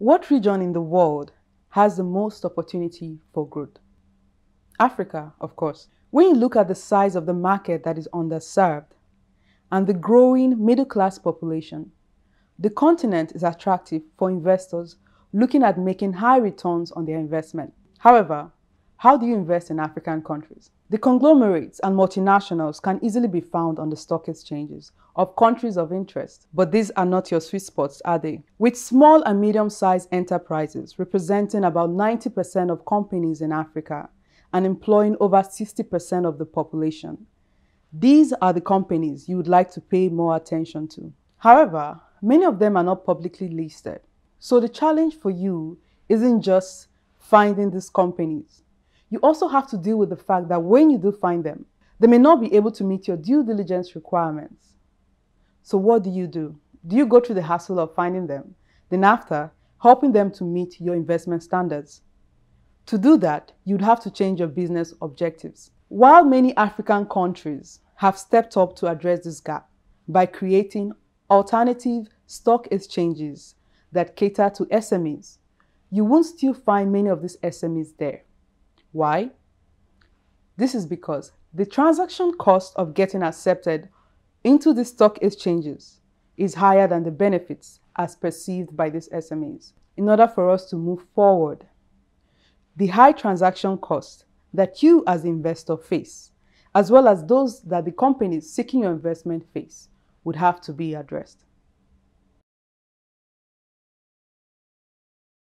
What region in the world has the most opportunity for growth? Africa, of course. When you look at the size of the market that is underserved and the growing middle-class population, the continent is attractive for investors looking at making high returns on their investment. However, how do you invest in African countries? The conglomerates and multinationals can easily be found on the stock exchanges of countries of interest, but these are not your sweet spots, are they? With small and medium-sized enterprises representing about 90% of companies in Africa and employing over 60% of the population, these are the companies you would like to pay more attention to. However, many of them are not publicly listed. So the challenge for you isn't just finding these companies. You also have to deal with the fact that when you do find them, they may not be able to meet your due diligence requirements. So what do? Do you go through the hassle of finding them, then after, helping them to meet your investment standards? To do that, you'd have to change your business objectives. While many African countries have stepped up to address this gap by creating alternative stock exchanges that cater to SMEs, you won't still find many of these SMEs there. Why? This is because the transaction cost of getting accepted into the stock exchanges is higher than the benefits as perceived by these SMEs. In order for us to move forward, the high transaction cost that you as the investor face, as well as those that the companies seeking your investment face, would have to be addressed.